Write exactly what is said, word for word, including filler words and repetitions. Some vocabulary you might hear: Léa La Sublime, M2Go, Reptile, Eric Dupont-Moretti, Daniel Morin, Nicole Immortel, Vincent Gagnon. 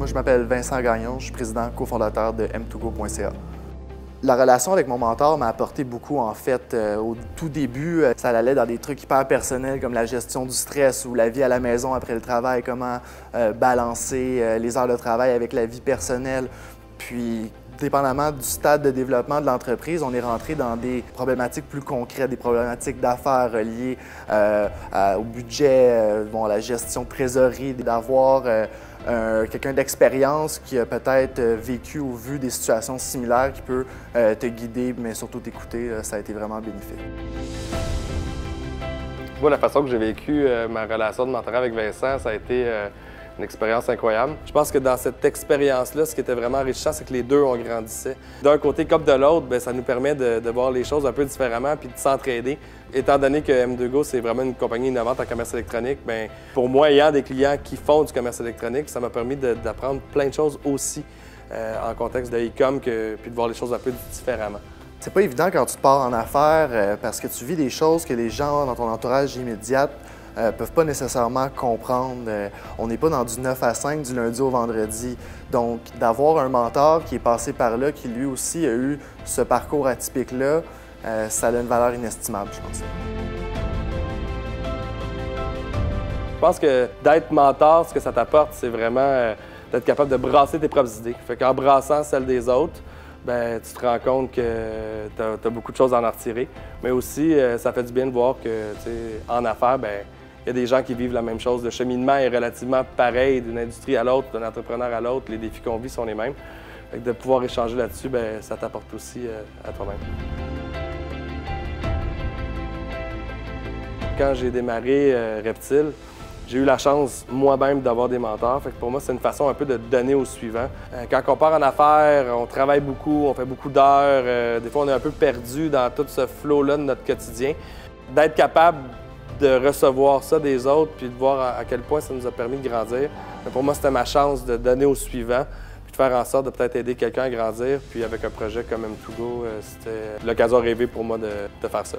Moi, je m'appelle Vincent Gagnon, je suis président cofondateur de m two go point c a. La relation avec mon mentor m'a apporté beaucoup, en fait. Au tout début, ça allait dans des trucs hyper personnels comme la gestion du stress ou la vie à la maison après le travail, comment euh, balancer euh, les heures de travail avec la vie personnelle. Puis, dépendamment du stade de développement de l'entreprise, on est rentré dans des problématiques plus concrètes, des problématiques d'affaires reliées euh, à, au budget, euh, bon, à la gestion de trésorerie, d'avoir euh, Euh, quelqu'un d'expérience qui a peut-être euh, vécu ou vu des situations similaires qui peut euh, te guider, mais surtout t'écouter, euh, ça a été vraiment bénéfique. Moi, la façon que j'ai vécu euh, ma relation de mentorat avec Vincent, ça a été euh, une expérience incroyable. Je pense que dans cette expérience-là, ce qui était vraiment enrichissant, c'est que les deux, on grandissait. D'un côté comme de l'autre, ça nous permet de, de voir les choses un peu différemment puis de s'entraider. Étant donné que M deux Go, c'est vraiment une compagnie innovante en commerce électronique, bien, pour moi, ayant des clients qui font du commerce électronique, ça m'a permis d'apprendre plein de choses aussi euh, en contexte de e-com puis de voir les choses un peu différemment. C'est pas évident quand tu pars en affaires euh, parce que tu vis des choses que les gens dans ton entourage immédiat ne euh, peuvent pas nécessairement comprendre. Euh, on n'est pas dans du neuf à cinq du lundi au vendredi. Donc, d'avoir un mentor qui est passé par là, qui lui aussi a eu ce parcours atypique-là, euh, ça a une valeur inestimable, je pense. Je pense que d'être mentor, ce que ça t'apporte, c'est vraiment euh, d'être capable de brasser tes propres idées. Fait qu'en brassant celles des autres, bien, tu te rends compte que tu as, as beaucoup de choses à en retirer. Mais aussi, euh, ça fait du bien de voir que, tu sais, en affaires, bien, il y a des gens qui vivent la même chose. Le cheminement est relativement pareil d'une industrie à l'autre, d'un entrepreneur à l'autre. Les défis qu'on vit sont les mêmes. Fait que de pouvoir échanger là-dessus, bien, ça t'apporte aussi euh, à toi-même. Quand j'ai démarré euh, Reptile, j'ai eu la chance moi-même d'avoir des mentors. Fait que pour moi, c'est une façon un peu de donner au suivant. Euh, quand on part en affaires, on travaille beaucoup, on fait beaucoup d'heures. Euh, des fois, on est un peu perdu dans tout ce flow-là de notre quotidien. D'être capable de recevoir ça des autres puis de voir à quel point ça nous a permis de grandir. Mais pour moi, c'était ma chance de donner au suivant puis de faire en sorte de peut-être aider quelqu'un à grandir. Puis avec un projet comme M deux Go, euh, c'était l'occasion rêvée pour moi de, de faire ça.